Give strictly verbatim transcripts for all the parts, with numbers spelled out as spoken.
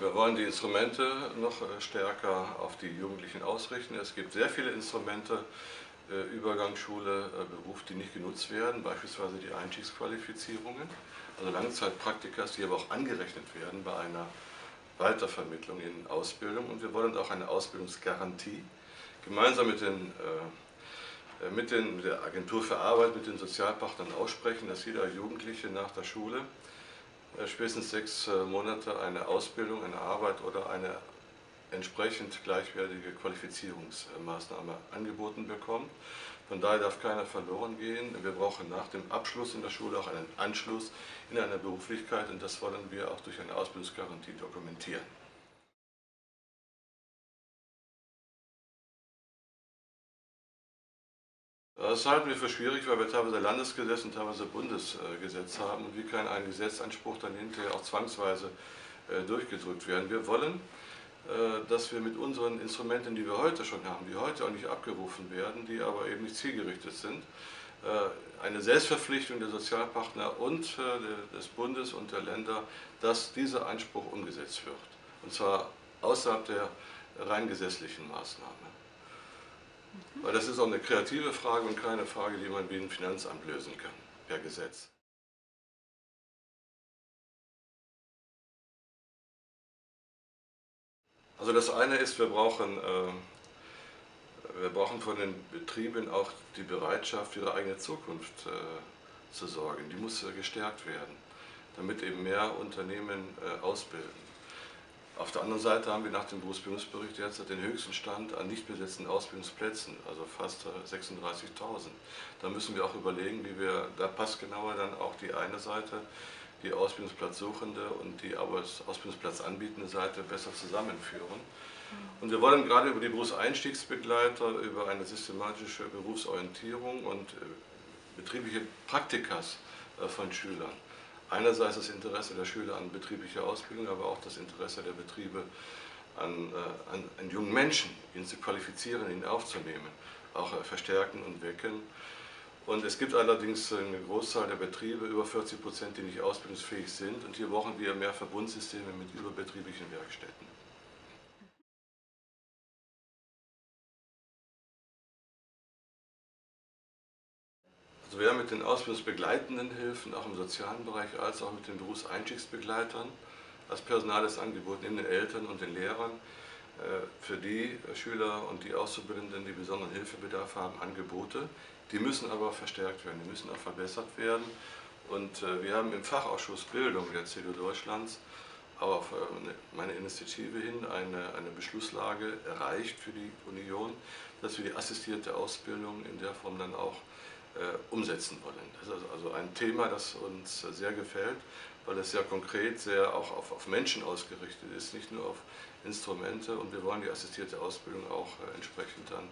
Wir wollen die Instrumente noch stärker auf die Jugendlichen ausrichten. Es gibt sehr viele Instrumente, Übergangsschule, Beruf, die nicht genutzt werden, beispielsweise die Einstiegsqualifizierungen, also Langzeitpraktika, die aber auch angerechnet werden bei einer Weitervermittlung in Ausbildung. Und wir wollen auch eine Ausbildungsgarantie gemeinsam mit den Mit, den, mit der Agentur für Arbeit, mit den Sozialpartnern aussprechen, dass jeder Jugendliche nach der Schule äh, spätestens sechs äh, Monate eine Ausbildung, eine Arbeit oder eine entsprechend gleichwertige Qualifizierungsmaßnahme angeboten bekommt. Von daher darf keiner verloren gehen. Wir brauchen nach dem Abschluss in der Schule auch einen Anschluss in einer Beruflichkeit, und das wollen wir auch durch eine Ausbildungsgarantie dokumentieren. Das halten wir für schwierig, weil wir teilweise Landesgesetze und teilweise Bundesgesetz haben, und wie kann ein Gesetzanspruch dann hinterher auch zwangsweise durchgedrückt werden. Wir wollen, dass wir mit unseren Instrumenten, die wir heute schon haben, die heute auch nicht abgerufen werden, die aber eben nicht zielgerichtet sind, eine Selbstverpflichtung der Sozialpartner und des Bundes und der Länder, dass dieser Anspruch umgesetzt wird. Und zwar außerhalb der rein gesetzlichen Maßnahme. Weil das ist auch eine kreative Frage und keine Frage, die man wie ein Finanzamt lösen kann, per Gesetz. Also das eine ist, wir brauchen, äh, wir brauchen von den Betrieben auch die Bereitschaft, für ihre eigene Zukunft äh, zu sorgen. Die muss äh, gestärkt werden, damit eben mehr Unternehmen äh, ausbilden. Auf der anderen Seite haben wir nach dem Berufsbildungsbericht derzeit den höchsten Stand an nicht besetzten Ausbildungsplätzen, also fast sechsunddreißigtausend. Da müssen wir auch überlegen, wie wir, da passt genauer dann auch die eine Seite, die Ausbildungsplatzsuchende und die Ausbildungsplatzanbietende Seite besser zusammenführen. Und wir wollen gerade über die Berufseinstiegsbegleiter, über eine systematische Berufsorientierung und betriebliche Praktikas von Schülern, einerseits das Interesse der Schüler an betrieblicher Ausbildung, aber auch das Interesse der Betriebe an, äh, an, an jungen Menschen, ihn zu qualifizieren, ihn aufzunehmen, auch äh, verstärken und wecken. Und es gibt allerdings eine Großzahl der Betriebe, über vierzig Prozent, die nicht ausbildungsfähig sind. Und hier brauchen wir mehr Verbundsysteme mit überbetrieblichen Werkstätten. Also wir haben mit den ausbildungsbegleitenden Hilfen, auch im sozialen Bereich, als auch mit den Berufseinstiegsbegleitern, als personales Angebot neben den Eltern und den Lehrern, für die Schüler und die Auszubildenden, die besonderen Hilfebedarf haben, Angebote. Die müssen aber verstärkt werden, die müssen auch verbessert werden. Und wir haben im Fachausschuss Bildung der C D U Deutschlands aber auf meine Initiative hin eine, eine Beschlusslage erreicht für die Union, dass wir die assistierte Ausbildung in der Form dann auch umsetzen wollen. Das ist also ein Thema, das uns sehr gefällt, weil es sehr konkret, sehr auch auf, auf Menschen ausgerichtet ist, nicht nur auf Instrumente. Und wir wollen die assistierte Ausbildung auch entsprechend dann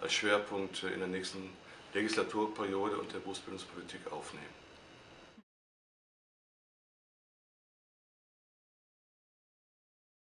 als Schwerpunkt in der nächsten Legislaturperiode und der Berufsbildungspolitik aufnehmen.